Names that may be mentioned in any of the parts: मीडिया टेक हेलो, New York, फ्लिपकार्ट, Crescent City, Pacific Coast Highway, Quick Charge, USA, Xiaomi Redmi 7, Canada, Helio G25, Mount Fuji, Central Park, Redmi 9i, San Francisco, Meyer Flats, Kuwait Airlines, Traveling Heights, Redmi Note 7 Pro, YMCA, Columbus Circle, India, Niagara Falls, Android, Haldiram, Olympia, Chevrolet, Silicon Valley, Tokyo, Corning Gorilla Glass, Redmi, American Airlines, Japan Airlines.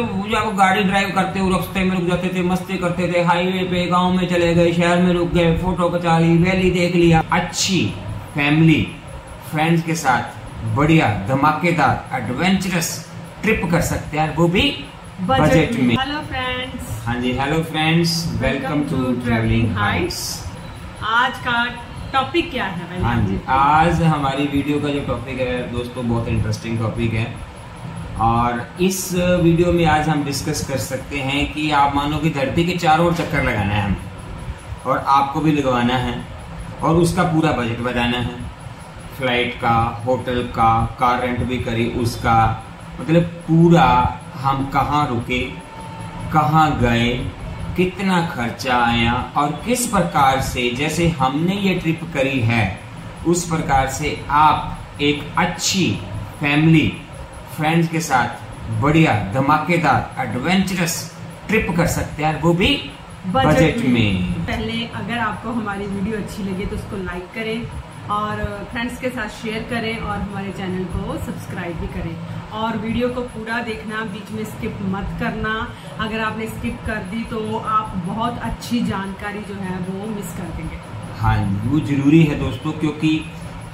मतलब जब गाड़ी ड्राइव करते हुए रस्ते में रुक जाते थे, मस्ती करते थे, हाईवे पे गांव में चले गए, शहर में रुक गए, फोटो खिंचा ली, वैली देख लिया, अच्छी फैमिली फ्रेंड्स के साथ बढ़िया धमाकेदार एडवेंचरस ट्रिप कर सकते हैं, वो भी बजट में। हेलो फ्रेंड्स, हाँ जी hello friends, welcome to travelling heights. आज का टॉपिक क्या है? हाँ जी, आज हमारी वीडियो का जो टॉपिक है दोस्तों बहुत इंटरेस्टिंग टॉपिक है, और इस वीडियो में आज हम डिस्कस कर सकते हैं कि आप मानो कि धरती के चारों ओर चक्कर लगाना है हमें, और आपको भी लगवाना है, और उसका पूरा बजट बताना है, फ्लाइट का, होटल का, कार रेंट भी करी उसका, मतलब पूरा हम कहाँ रुके, कहाँ गए, कितना खर्चा आया, और किस प्रकार से जैसे हमने ये ट्रिप करी है उस प्रकार से आप एक अच्छी फैमिली फ्रेंड्स के साथ बढ़िया धमाकेदार एडवेंचरस ट्रिप कर सकते हैं, वो भी बजट में। पहले अगर आपको हमारी वीडियो अच्छी लगे तो उसको लाइक करें और फ्रेंड्स के साथ शेयर करें, और हमारे चैनल को सब्सक्राइब भी करें, और वीडियो को पूरा देखना, बीच में स्किप मत करना। अगर आपने स्किप कर दी तो आप बहुत अच्छी जानकारी जो है वो मिस कर देंगे। हाँ, वो जरूरी है दोस्तों, क्योंकि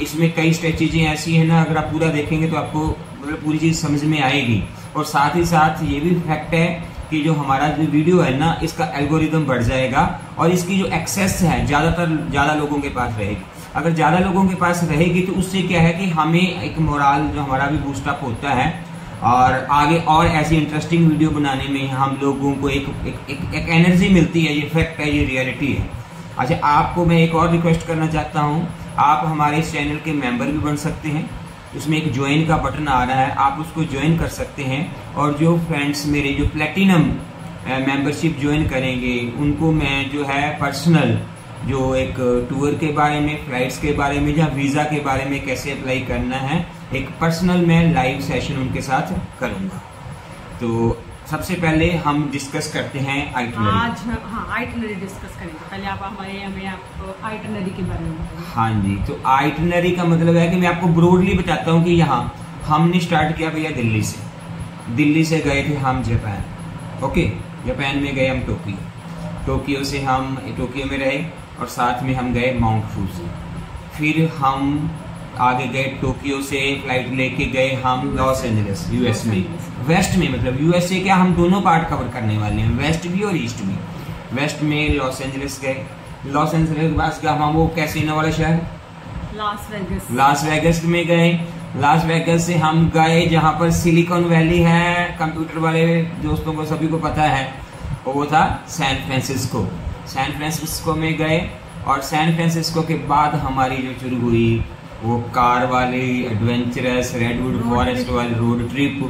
इसमें कई चीजें ऐसी है ना, अगर आप पूरा देखेंगे तो आपको मतलब पूरी चीज समझ में आएगी। और साथ ही साथ ये भी फैक्ट है कि जो हमारा जो वीडियो है ना, इसका एल्गोरिदम बढ़ जाएगा, और इसकी जो एक्सेस है ज्यादा लोगों के पास रहेगी। अगर ज्यादा लोगों के पास रहेगी तो उससे क्या है कि हमें एक मोरल जो हमारा भी बूस्टअप होता है, और आगे और ऐसी इंटरेस्टिंग वीडियो बनाने में हम लोगों को एक एनर्जी मिलती है। ये फैक्ट है, ये रियलिटी है। अच्छा, आपको मैं एक और रिक्वेस्ट करना चाहता हूँ, आप हमारे इस चैनल के मेंबर भी बन सकते हैं। उसमें एक ज्वाइन का बटन आ रहा है, आप उसको ज्वाइन कर सकते हैं, और जो फ्रेंड्स मेरे जो प्लेटिनम मेंबरशिप ज्वाइन करेंगे उनको मैं जो है पर्सनल जो एक टूर के बारे में, फ्लाइट्स के बारे में, या वीज़ा के बारे में कैसे अप्लाई करना है, एक पर्सनल मैं लाइव सेशन उनके साथ करूँगा। तो सबसे पहले हम डिस्कस करते हैं आइटनरी। आज हाँ, आइटनरी डिस्कस करेंगे। पहले आप हमें आपको आइटनरी के बारे में बताएं। हाँ जी, तो आइटनरी का मतलब है कि मैं आपको ब्रॉडली बताता हूँ कि यहाँ हमने स्टार्ट किया भैया दिल्ली से। दिल्ली से गए थे हम जापान, ओके, जापान में गए हम टोक्यो, टोक्यो से हम टोक्यो में रहे, और साथ में हम गए माउंट फूजी। फिर हम आगे गए, टोक्यो से फ्लाइट लेके गए हम लॉस एंजलिस, यूएस में, वेस्ट में, मतलब यूएसए क्या हम दोनों पार्ट कवर करने वाले हैं, वेस्ट भी और ईस्ट भी। वेस्ट में लॉस एंजलिस गए, लॉस एंजलिस के पास गया हम वो कैसीनो वाला शहर लॉस वेगस, लॉस वेगस में गए। लॉस वेगस से हम गए जहाँ पर सिलिकॉन वैली है, कंप्यूटर वाले दोस्तों को सभी को पता है, वो था सैन फ्रांसिस्को। सैन फ्रांसिस्को में गए, और सैन फ्रांसिस्को के बाद हमारी जो शुरू हुई वो कार वाली एडवेंचरस रेडवुड फॉरेस्ट वाली रोड ट्रिप।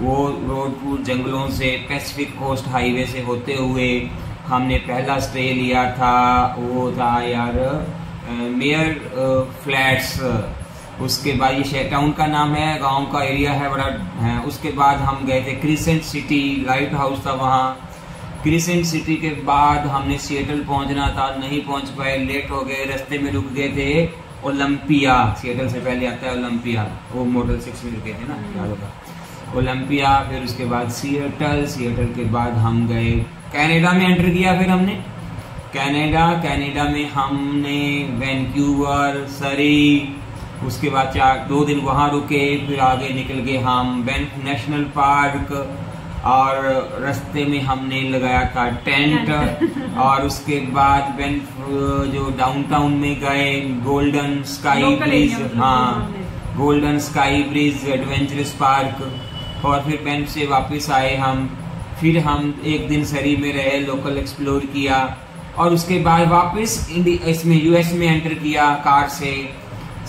वो रोड जंगलों से पैसिफिक कोस्ट हाईवे से होते हुए हमने पहला स्टे लिया था, वो था यार मेयर फ्लैट्स। उसके बाद ये शहर टाउन का नाम है, गांव का एरिया है बड़ा है। उसके बाद हम गए थे क्रिसेंट सिटी, लाइट हाउस था वहाँ। क्रिसेंट सिटी के बाद हमने सिएटल पहुँचना था, नहीं पहुँच पाए, लेट हो गए, रास्ते में रुक गए थे ओलंपिया, सिएटल से पहले आता है ओलंपिया, वो मॉडल 6 में रुके थे ना, याद होगा, ओलंपिया। फिर उसके बाद सिएटल, सिएटल के बाद हम गए कनाडा में एंटर किया। फिर हमने कनाडा, कनाडा में हमने वैंक्यूवर, सरी, उसके बाद 2 दिन वहाँ रुके। फिर आगे निकल गए हम बैंक नेशनल पार्क, और रास्ते में हमने लगाया था टेंट, और उसके बाद जो डाउनटाउन में गए गोल्डन स्काई ब्रिज, हाँ golden sky bridge adventurous park, और फिर बेंफ से वापस आए हम। फिर हम एक दिन सरी में रहे, लोकल एक्सप्लोर किया, और उसके बाद वापस इसमें यूएस में एंटर किया कार से,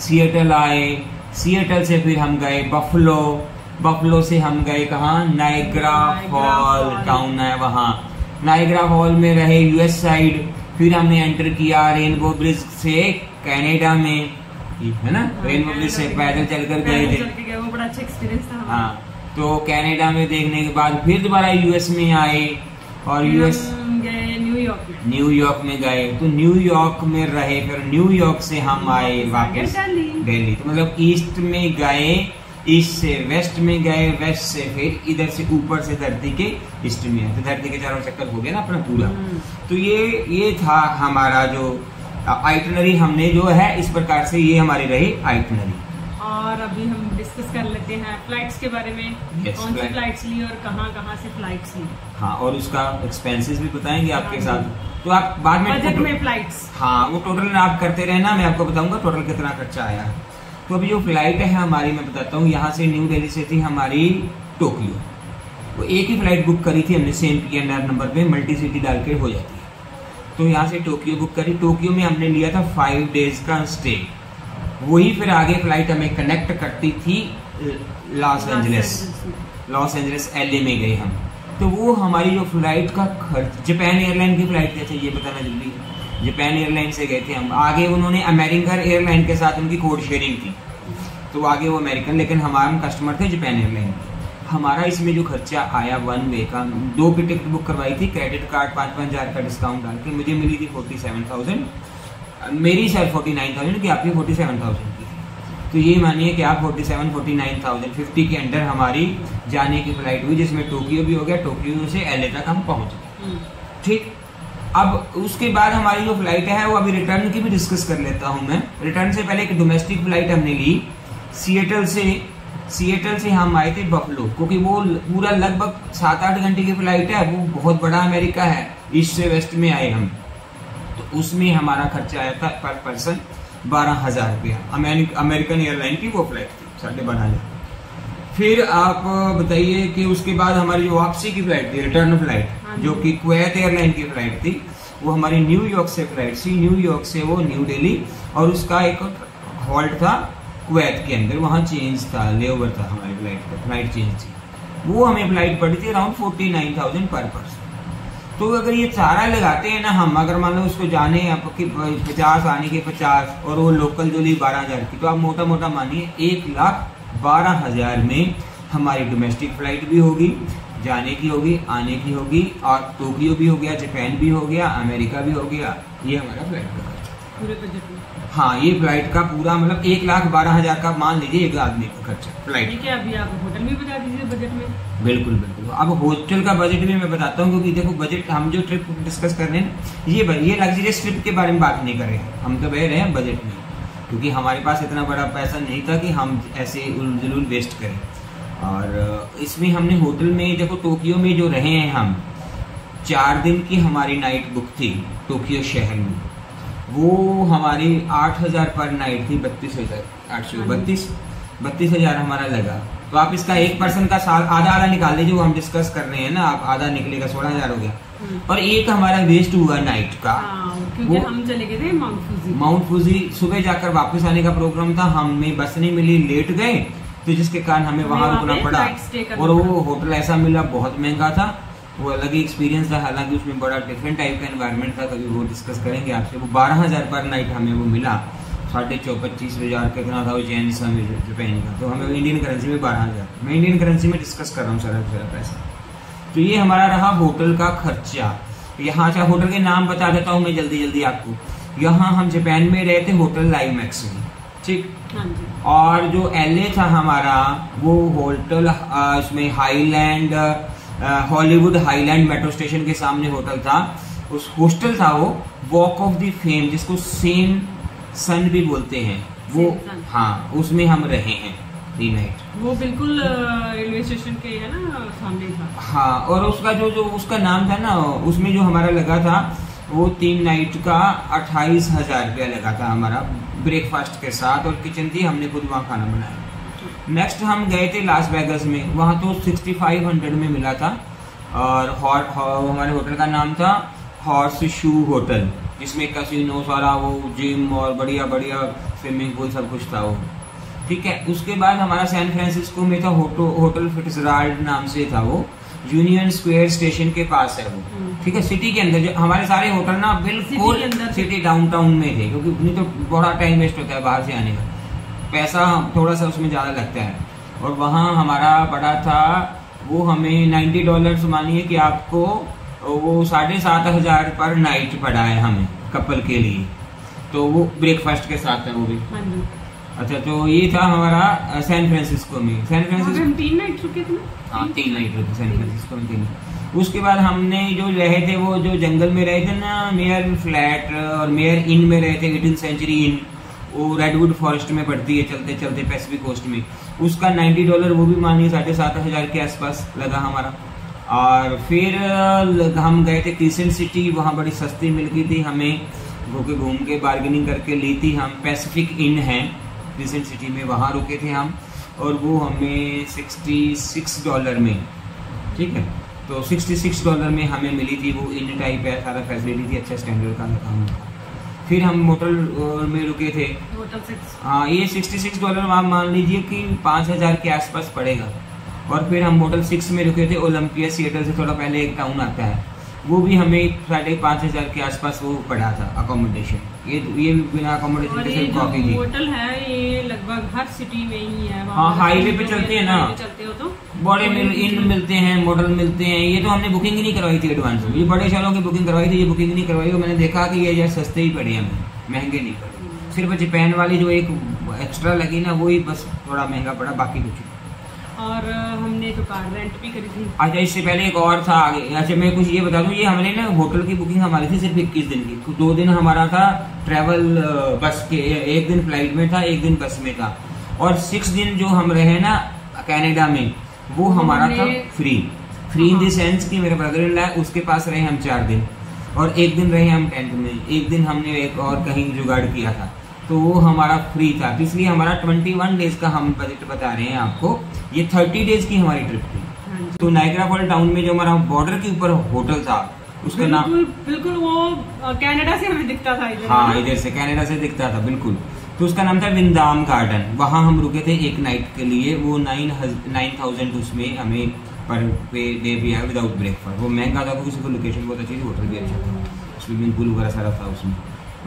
सिएटल आए। सिएटल से फिर हम गए बफलो, बफलो से हम गए कहाँ, नायग्रा फॉल टाउन है वहाँ, नायग्रा फॉल में रहे यूएस साइड। फिर हमने एंटर किया रेनबो ब्रिज से कनाडा में, है ना, रेनबो ब्रिज से पैदल चलकर गए थे, वो बड़ा अच्छा एक्सपीरियंस था। हाँ, तो कनाडा में देखने के बाद फिर दोबारा यूएस में आए, और यूएस गए न्यूयॉर्क में, न्यूयॉर्क में गए तो न्यूयॉर्क में रहे। फिर न्यूयॉर्क से हम आए वापस दिल्ली, तो मतलब ईस्ट में गए, ईस्ट से वेस्ट में गए, वेस्ट से फिर इधर से ऊपर से धरती के ईस्ट में, तो धरती के चारों चक्कर हो गया ना अपना पूरा। तो ये था हमारा जो आइटनरी, हमने जो है इस प्रकार से ये हमारी रही आइटनरी। और अभी हम डिस्कस कर लेते हैं फ्लाइट्स के बारे में, कौन सी फ्लाइट्स ली और कहाँ से फ्लाइट्स ली। हाँ, और उसका एक्सपेंसेस भी बताएंगे आपके साथ, तो आप बाद में बजट में फ्लाइट्स, हाँ वो टोटल आप करते रहना, मैं आपको बताऊंगा टोटल कितना खर्चा आया। तो अभी जो फ्लाइट है हमारी, मैं बताता हूँ, यहाँ से न्यू दिल्ली से थी हमारी टोक्यो। वो एक ही फ्लाइट बुक करी थी हमने, सेम PNR नंबर पे मल्टी सिटी डाल के हो जाती है। तो यहाँ से टोक्यो बुक करी, टोक्यो में हमने लिया था 5 डेज का स्टे। वही फिर आगे फ्लाइट हमें कनेक्ट करती थी लॉस एंजलिस LA में गए हम। तो वो हमारी जो फ्लाइट का खर्च, जापान एयरलाइन की फ्लाइट थे, ये बताना जरूरी है, जापान एयरलाइन से गए थे हम। आगे उन्होंने अमेरिकन एयरलाइन के साथ उनकी कोड शेयरिंग थी, तो आगे वो अमेरिकन, लेकिन हमारा कस्टमर थे जापान एयरलाइन। हमारा इसमें जो खर्चा आया वन वे का, 2 की टिकट बुक करवाई थी, क्रेडिट कार्ड 5-5 हज़ार का डिस्काउंट डाल के मुझे मिली थी 47,000, मेरी शायद 49,000 की, आपकी 47,000 की। तो ये मानिए कि आप 47,000-49,050 के अंडर हमारी जाने की फ्लाइट हुई, जिसमें टोक्यो भी हो गया, टोक्यो से LA तक हम पहुँच गए। ठीक, अब उसके बाद हमारी जो फ्लाइट है वो अभी रिटर्न की भी डिस्कस कर लेता हूं मैं। रिटर्न से पहले एक डोमेस्टिक फ्लाइट हमने ली सिएटल से हम आए थे बफलो, क्योंकि वो पूरा लगभग 7-8 घंटे की फ्लाइट है, वो बहुत बड़ा अमेरिका है, ईस्ट से वेस्ट में आए हम। तो उसमें हमारा खर्चा आया था पर पर्सन 12,000 रुपया, अमेरिकन एयरलाइन की वो फ्लाइट थी, 12,500। फिर आप बताइए कि उसके बाद हमारी जो वापसी की फ्लाइट थी, रिटर्न फ्लाइट, जो कि कुवैत एयरलाइन की फ्लाइट थी, वो हमारी न्यूयॉर्क से फ्लाइट थी, न्यूयॉर्क से वो न्यू दिल्ली, और उसका एक हॉल्ट था कुवैत के अंदर, वहाँ चेंज था, लेओवर था हमारी फ्लाइट का, फ्लाइट चेंज थी। वो हमें फ्लाइट पड़ी थी अराउंड 49,000 पर पर्सन। तो अगर ये सारा लगाते हैं ना हम, अगर मान लो उसको जाने आपकी 50, आने के 50, और वो लोकल जो ली 12,000 की, तो आप मोटा मोटा मानिए 1,12,000 में हमारी डोमेस्टिक फ्लाइट भी होगी, जाने की होगी, आने की होगी, और टोक्यो भी हो गया, जापान भी हो गया, अमेरिका भी हो गया। ये हमारा फ्लाइट का खर्चा पूरे बजट में। हाँ, ये फ्लाइट का पूरा मतलब 1,12,000 का मान लीजिए एक आदमी का खर्चा फ्लाइट। ठीक है, अभी आप होटल भी बता दीजिए बजट में। बिल्कुल। अब होटल का बजट भी मैं बताता हूँ, क्योंकि देखो बजट, हम जो ट्रिप डिस्कस कर रहे हैं ये लग्जरियस ट्रिप के बारे में बात नहीं कर रहे हैं, हम तो बह रहे हैं बजट में, क्योंकि हमारे पास इतना बड़ा पैसा नहीं था कि हम ऐसे उलझुल वेस्ट करें। और इसमें हमने होटल में देखो टोक्यो में जो रहे हैं हम, 4 दिन की हमारी नाइट बुक थी टोक्यो शहर में, वो हमारी 8,000 पर नाइट थी, 32,800 हमारा लगा। तो आप इसका एक पर्सन का आधा निकाल लीजिए, वो हम डिस्कस कर रहे हैं ना, आप आधा निकलेगा 16,000 हो गया। और एक हमारा वेस्ट हुआ नाइट का, क्योंकि हम चले गए थे माउंट फूजी। सुबह जाकर वापस आने का प्रोग्राम था, हमें बस नहीं मिली, लेट गए, तो जिसके कारण हमें वहाँ रुकना पड़ा। और वो होटल ऐसा मिला बहुत महंगा था, वो अलग ही एक्सपीरियंस था, हालांकि उसमें बड़ा डिफरेंट टाइप का एनवायरनमेंट था, कभी वो डिस्कस करेंगे आपसे। वो 12,000 पर नाइट हमें वो मिला, 25,000 कितना था वो जेन समय जापान का, तो हमें इंडियन करेंसी में 12,000, मैं इंडियन करेंसी में डिस्कस कर रहा हूँ सारा पैसा। तो ये हमारा रहा होटल का खर्चा। यहाँ अच्छा होटल के नाम बता देता हूँ मैं जल्दी आपको। यहाँ हम जापान में रहे थे होटल लाइव मैक्सी, ठीक। और जो LA था हमारा वो होटल, उसमें Highland, Hollywood Highland metro station के सामने होटल था, उस हॉस्टल था वो वॉक ऑफ द फेम, जिसको सेम सन भी बोलते हैं वो, हाँ उसमें हम रहे हैं 3 नाइट। वो बिल्कुल रेलवे स्टेशन के है ना सामने था। हाँ, और उसका जो उसका नाम था ना, उसमें जो हमारा लगा था वो 3 नाइट का 28,000 रुपया लगा था हमारा, ब्रेकफास्ट के साथ, और किचन थी, हमने खुद वहाँ खाना बनाया। नेक्स्ट हम गए थे लास वेगस में, वहाँ तो 6,500 में मिला था। और हमारे होटल का नाम था हॉर्सशू होटल, जिसमें कैसीनो, सारा वो जिम और बढ़िया बढ़िया स्विमिंग पूल सब कुछ था वो, ठीक है। उसके बाद हमारा सैन फ्रांसिस्को में था होटल फिट्जराल्ड नाम से था वो, यूनियन स्क्वायर स्टेशन के पास है वो, ठीक है। सिटी के अंदर जो हमारे सारे होटल ना बिल्कुल सिटी डाउनटाउन में थे, क्योंकि उन्हें तो बड़ा टाइम वेस्ट होता है बाहर से आने का, पैसा थोड़ा सा उसमें ज़्यादा लगता है। और वहाँ हमारा बड़ा था वो, हमें $90 मानिए कि आपको वो 7,500 पर नाइट पड़ा है हमें कपल के लिए, तो वो ब्रेकफास्ट के साथ है वो भी। अच्छा तो ये था हमारा सैन फ्रांसिस्को में। सैन फ्रांसिस्को हम 3 नाइट रुके थे। हाँ 3 नाइट रुके सैन फ्रांसिस्को में 3। उसके बाद हमने जो रहे थे वो जो जंगल में रहे थे ना, मेयर फ्लैट और मेयर इन में रहे थे, हिडन सेंचुरी इन, वो रेडवुड फॉरेस्ट में पड़ती है चलते चलते पैसिफिक कोस्ट में। उसका $90 वो भी मानिए 7,500 के आसपास लगा हमारा। और फिर हम गए थे क्रिसेंट सिटी, वहाँ बड़ी सस्ती मिल गई थी हमें, घूम के बार्गेनिंग करके ली थी हम। पैसिफिक इन है क्रिसेंट सिटी में, वहाँ रुके थे हम और वो हमें $66 में, ठीक है तो $66 में हमें मिली थी वो। इन टाइप है, सारा फैसिलिटी थी, अच्छा स्टैंडर्ड का काम था। फिर हम होटल में रुके थे, हाँ ये $66 आप मान लीजिए कि 5,000 के आसपास पड़ेगा। और फिर हम होटल 6 में रुके थे, ओलंपिया सिएटल से थोड़ा पहले एक टाउन आता है, वो भी हमें 5,500 के आसपास वो पड़ा था अकोमोडेशन। ये बिना अकोमोडेशन के सिर्फ कॉफी की होटल है, ये लगभग हर सिटी में ही है। हाँ हाईवे पे चलते हैं ना, चलते हो तो बड़े इन मिलते हैं, होटल मिलते हैं। ये तो हमने बुकिंग ही नहीं करवाई थी एडवांस में, ये बड़े शहरों की बुकिंग करवाई थी, ये बुकिंग नहीं करवाई। मैंने देखा कि ये सस्ते ही पड़े हमें, महंगे नहीं पड़े। सिर्फ जापान वाली जो एक एक्स्ट्रा लगी ना वो ही बस थोड़ा महंगा पड़ा, बाकी कुछ। और हमने तो कार रेंट भी करी थी। अच्छा इससे पहले एक और था आगे। अच्छा मैं कुछ ये बता दूँ, ये हमने ना होटल की बुकिंग हमारी थी सिर्फ 21 दिन की, तो 2 दिन हमारा था ट्रैवल बस के, एक दिन फ्लाइट में था, एक दिन बस में था। और 6 दिन जो हम रहे ना कनाडा में वो हमारा था फ्री इन द सेंस कि मेरा ब्रदर इन लॉ है, उसके पास रहे हम 4 दिन और 1 दिन रहे हम टेंट में। 1 दिन हमने एक और कहीं जुगाड़ किया था, तो वो हमारा फ्री था। इसलिए हमारा 21 डेज का हम बजट बता रहे हैं आपको, ये 30 डेज की हमारी ट्रिप थी। तो नायग्रा फॉल टाउन में जो हमारा बॉर्डर के ऊपर होटल था उसका नाम बिल्कुल वो कनाडा से हमें दिखता था इधर, हाँ इधर से कनाडा से दिखता था बिल्कुल। तो उसका नाम था विंदाम गार्डन, वहाँ हम रुके थे 1 नाइट के लिए। वो 9,000 उसमें हमें पर डे भी आया विदाउट ब्रेकफास्ट। वो महंगा था क्योंकि उसको लोकेशन बहुत अच्छी थी, होटल भी अच्छा था, स्विमिंग पूल वगैरह सारा था उसमें।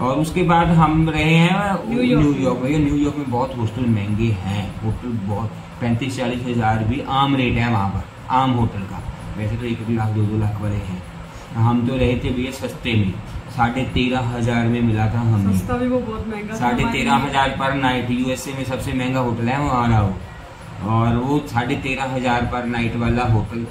और उसके बाद हम रहे हैं न्यूयॉर्क में। न्यूयॉर्क में बहुत हॉस्टल महंगे हैं, होटल बहुत 35-40 हज़ार भी आम रेट है वहाँ पर, आम होटल का। वैसे तो 1-1 लाख 2-2 लाख वाले हैं, हम तो रहे थे भैया सस्ते में, 13,500 में मिला था हमें। सस्ता भी वो बहुत महंगा, 13,500 पर नाइट। यूएसए में सबसे महंगा होटल है वहाँ रहा हो, और वो 13,500 पर नाइट वाला होटल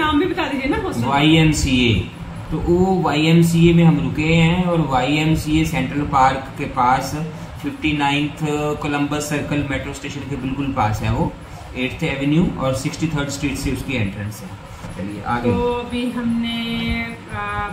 नाम भी बता दीजिए ना, YMCA। तो वो YMCA में हम रुके हैं, और YMCA सेंट्रल पार्क के पास 59th Columbus circle metro station के बिल्कुल पास है वो, 8th एवेन्यू और 63rd स्ट्रीट से उसकी एंट्रेंस है। चलिए आगे। तो अभी हमने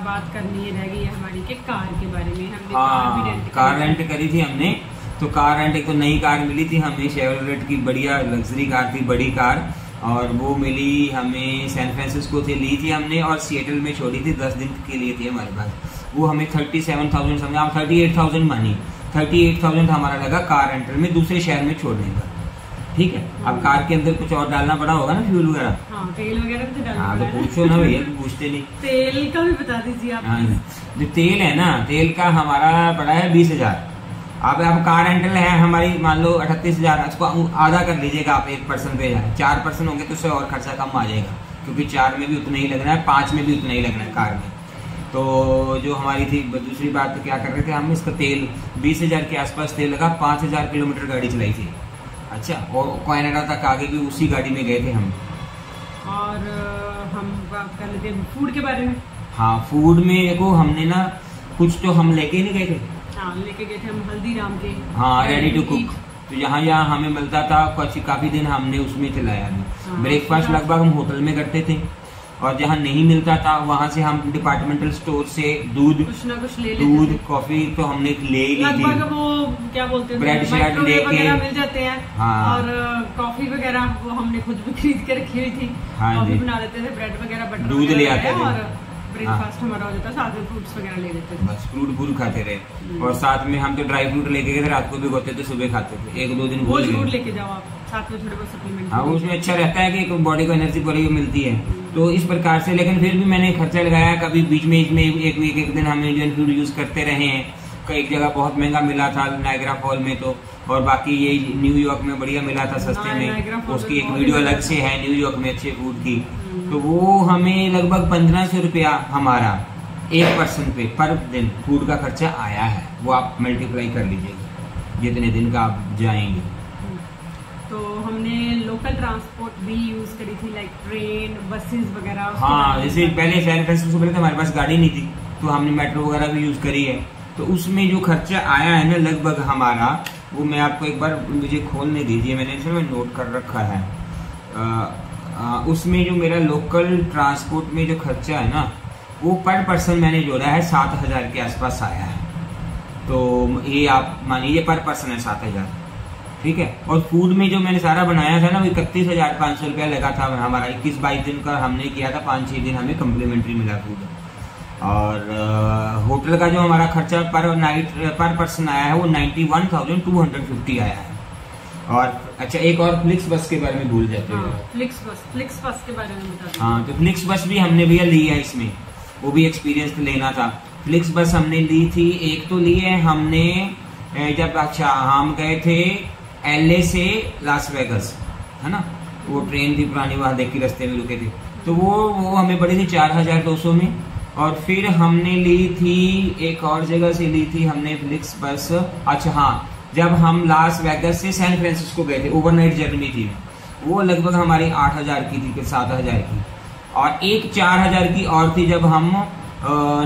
बात करनी रह गई हमारी के कार के बारे में। हमने कार रेंट करी थी हमने, तो कार रेंट एक तो नई कार मिली थी हमें, शेवरलेट की बढ़िया लग्जरी कार थी, बड़ी कार, और वो मिली हमें सैन फ्रांसिस्को से, ली थी हमने और सिएटल में छोड़ी थी, 10 दिन के लिए थी हमारे पास। वो हमें 37,000 समझा, आप 38,000 मानिए, 38,000 हमारा लगा कार रेंटल में दूसरे शहर में छोड़ने का, ठीक है। अब कार के अंदर कुछ और डालना पड़ा होगा ना, फ्यूल वगैरह, हाँ तेल वगैरह भी तो डालना, हाँ तो पूछो ना भैया, पूछते नहीं। तेल का भी बता दीजिए आप। हाँ जो तेल है ना, तेल का हमारा पड़ा है 20,000। आप कार रेंटल है हमारी मान लो 38,000, उसको आधा कर लीजिएगा आप, 1% पे 4% होंगे तो उससे और खर्चा कम आ जाएगा, क्योंकि 4 में भी उतना ही लगना है, 5 में भी उतना ही लगना है कार में। तो जो हमारी थी दूसरी बात, तो क्या कर रहे थे हम, इसका तेल 20,000 के आसपास तेल लगा, 5,000 किलोमीटर गाड़ी चलाई थी। अच्छा, और कनाडा तक आगे भी उसी गाड़ी में गए थे हम। और हम बात कर लेते हैं फूड के बारे में। हाँ फूड में देखो हमने ना कुछ तो हम लेके ही नहीं गए थे, लेके गए थे हम हल्दीराम के, हाँ रेडी टू कुक। तो यहाँ हमें मिलता था, काफी दिन हमने उसमें चलाया। ब्रेकफास्ट लगभग हम होटल में करते थे, और जहाँ नहीं मिलता था वहाँ से हम डिपार्टमेंटल स्टोर से दूध, कुछ ना कुछ ले दूध कॉफी तो हमने ले ली थी, वो क्या बोलते हैं ब्रेड शेड लेके मिल जाते हैं, और कॉफी वगैरह वो हमने खुद भी खरीद के रखी हुई थी, कॉफी बना लेते थे, ब्रेड वगैरह, दूध ले आते थे, ब्रेकफास्ट हमारा हो जाता, साथ में फ्रूट्स वगैरह ले लेते थे, बस फ्रूट खाते रहे। और साथ में हम तो ड्राई फ्रूट लेके गए थे, रात को भिगोते थे, सुबह खाते थे। 1-2 दिन वो जरूर लेके जाओ आप साथ में, थोड़े बहुत सप्लीमेंट, हाँ उसमें अच्छा रहता है कि बॉडी को एनर्जी बड़ी मिलती है। तो इस प्रकार से, लेकिन फिर भी मैंने खर्चा लगाया, कभी बीच में एक दिन हम इंडियन फ्रूट यूज करते रहे हैं। एक जगह बहुत महंगा मिला था नायग्रा फॉल में तो, और बाकी ये न्यूयॉर्क में बढ़िया मिला था सस्ते में, उसकी एक वीडियो अलग से है न्यूयॉर्क में अच्छे फूड की। तो वो हमें लगभग 1,500 रुपया हमारा 1 पर्सन पे पर दिन फूड का खर्चा आया है, वो आप मल्टीप्लाई कर लीजिएगा। जितने दिन का आप जाएंगे। तो हमने लोकल ट्रांसपोर्ट भी यूज करी थी, लाइक ट्रेन, बसेस वगैरह। हाँ, जैसे पहले सैन फ्रांसिस्को पहले तो हमारे पास गाड़ी नहीं थी, तो हमने मेट्रो वगैरह भी यूज करी है। तो उसमें जो खर्चा आया है ना लगभग हमारा, वो मैं आपको एक बार मुझे खोलने दीजिए, मैंने इसमें नोट कर रखा है। उसमें जो मेरा लोकल ट्रांसपोर्ट में जो खर्चा है ना, वो पर पर्सन मैंने जोड़ा है 7,000 के आसपास आया है। तो ये आप मानिए पर पर्सन है 7,000, ठीक है। और फूड में जो मैंने सारा बनाया था ना, वो 31,500 रुपया लगा था हमारा। 21-22 दिन का हमने किया था, 5-6 दिन हमें कम्प्लीमेंट्री मिला फूड। और होटल का जो हमारा खर्चा पर नाइट पर पर्सन आया है वो 91,250 आया है। और अच्छा, एक और फ्लिक्स बस के बारे में भूल जाते हो। फ्लिक्स बस के बारे में बता। हाँ, तो फ्लिक्स बस भी हमने भैया ली है, इसमें वो भी एक्सपीरियंस लेना था। फ्लिक्स बस हमने ली थी, एक तो ली है हमने जब हम गए थे LA से लास वेगस, है ना, वो ट्रेन थी पुरानी, वहाँ देखी रास्ते में रुके थे। तो वो हमें पड़ी थी 4,200 में। और फिर हमने ली थी एक और जगह से ली थी हमने फ्लिक्स बस। अच्छा हाँ, जब हम लास वेगस से सैन फ्रांसिस्को गए थे, ओवरनाइट जर्नी थी, वो लगभग हमारी 8,000 की थी, 7,000 की। और एक 4,000 की और थी जब हम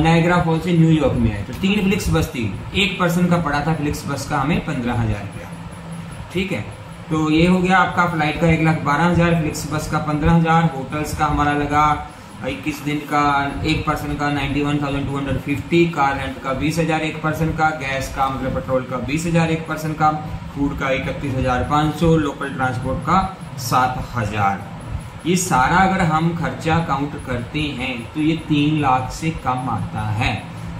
नायग्रा फॉल से न्यूयॉर्क में आए। तो 3 फ्लिक्स बस थी, एक पर्सन का पड़ा था फ्लिक्स बस का हमें 15,000 रुपया, ठीक है। तो ये हो गया आपका फ्लाइट का 1,12,000, फ्लिक्स बस का 15,000, होटल्स का हमारा लगा 21 दिन का एक पर्सन का 91,250, कार रेंट का 20,000 एक पर्सन का, गैस का मतलब पेट्रोल का 20,000 एक पर्सन का, फूड का 31,500, लोकल ट्रांसपोर्ट का 7,000। ये सारा अगर हम खर्चा काउंट करते हैं तो ये 3 लाख से कम आता है,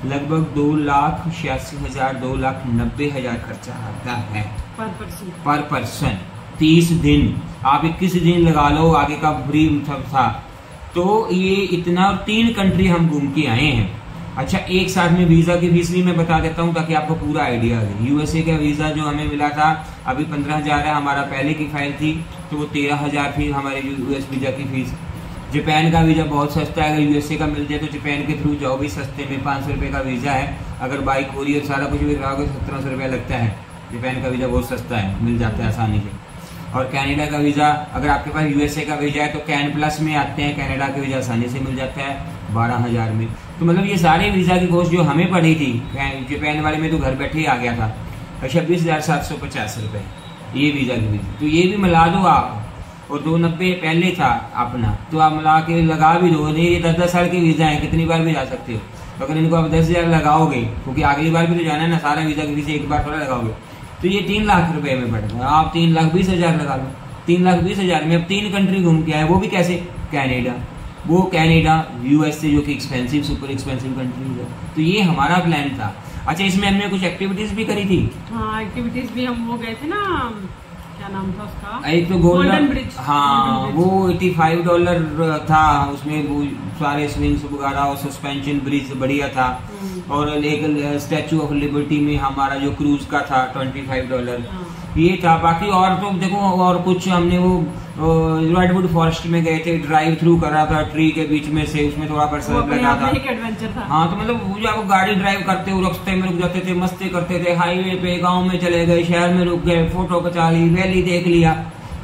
लगभग 2,86,000 2,90,000 खर्चा आता है पर पर्सन। 30 दिन आप 21 दिन लगा लो, आगे का फ्री था। तो ये इतना, 3 कंट्री हम घूम के आए हैं। अच्छा, एक साथ में वीज़ा की फीस भी मैं बता देता हूँ ताकि आपको पूरा आइडिया दे। USA का वीज़ा जो हमें मिला था अभी 15,000 है, हमारा पहले की फाइल थी तो वो 13,000 फीस हमारे US वीज़ा की फीस। जापान का वीज़ा बहुत सस्ता है, अगर USA का मिल जाए तो जापान के थ्रू जाओ भी सस्ते में, 500 रुपये का वीज़ा है। अगर बाइक हो रही है सारा कुछ भी कराओगे 1,700 रुपया लगता है। जापान का वीज़ा बहुत सस्ता है, मिल जाता है आसानी से। और कनाडा का वीज़ा, अगर आपके पास USA का वीज़ा है तो कैन प्लस में आते हैं, कनाडा का वीज़ा आसानी से मिल जाता है 12,000 में। तो मतलब ये सारे वीज़ा की कॉस्ट जो हमें पड़ी थी, जापान वाले में तो घर बैठे ही आ गया था 26,750 रुपये ये वीज़ा की फीस। तो ये भी मिला दो आप, और 290 पहले था अपना, तो आप मिला के लगा भी दो। नहीं, ये 10-10 साल के वीज़ा हैं, कितनी बार भी जा सकते हो। तो अगर इनको आप 10,000 लगाओगे, क्योंकि अगली बार भी तो जाना है ना, सारा वीज़ा की फीस एक बार थोड़ा लगाओगे। तो ये 3 लाख रुपए में पड़ गया। आप 3,20,000 लगा लो, 3,20,000 में अब 3 कंट्री घूम के आए, वो भी कैसे, कनाडा USA जो कि एक्सपेंसिव, सुपर एक्सपेंसिव कंट्री है। तो ये हमारा प्लान था। अच्छा, इसमें हमने कुछ एक्टिविटीज भी करी थी। हाँ, एक्टिविटीज भी हम वो गए थे ना, क्या नाम था उसका, एक तो गोल्डन ब्रिज। हाँ, वो $85 था, उसमें वो सारे स्विंग्स वगैरह और सस्पेंशन ब्रिज बढ़िया था। और एक स्टैचू ऑफ लिबर्टी में हमारा जो क्रूज का था $25 ये था। बाकी और तो देखो, और कुछ हमने वो रेडवुड फॉरेस्ट में गए थे, ड्राइव थ्रू करा था ट्री के बीच में से, उसमें थोड़ा पर्सन लगा था। हाँ, तो मतलब वो जो आप गाड़ी ड्राइव करते हो, रस्ते में रुक जाते थे, मस्ती करते थे, हाईवे पे, गाँव में चले गए, शहर में रुक गए, फोटो खिंचा ली, वैली देख लिया,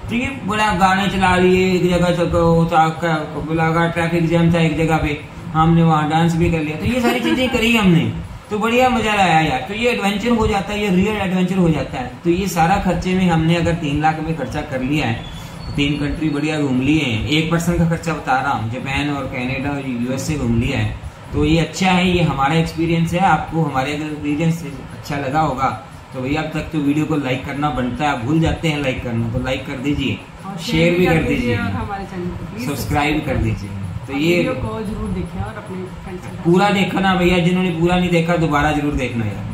ठीक है, बोला गाने चला लिए, एक जगह बोला ट्रैफिक जैम था एक जगह पे, हमने वहाँ डांस भी कर लिया। तो ये सारी चीजें करी हमने, तो बढ़िया मजा आया यार। तो ये एडवेंचर हो जाता है, ये रियल एडवेंचर हो जाता है। तो ये सारा खर्चे में हमने अगर 3 लाख में खर्चा कर लिया है, 3 कंट्री बढ़िया घूम लिए हैं, एक पर्सन का खर्चा बता रहा हूँ, जापान और कनाडा और USA घूम लिया है। तो ये अच्छा है, ये हमारा एक्सपीरियंस है। आपको हमारे एक्सपीरियंस अच्छा लगा होगा तो भैया, अब तक तो वीडियो को लाइक करना बनता है, आप भूल जाते हैं लाइक करना, तो लाइक कर दीजिए, शेयर भी कर दीजिए, सब्सक्राइब कर दीजिए। तो ये वीडियो को जरूर देखिए और अपने फ्रेंड्स पूरा देखना भैया, जिन्होंने पूरा नहीं देखा दोबारा जरूर देखना यार।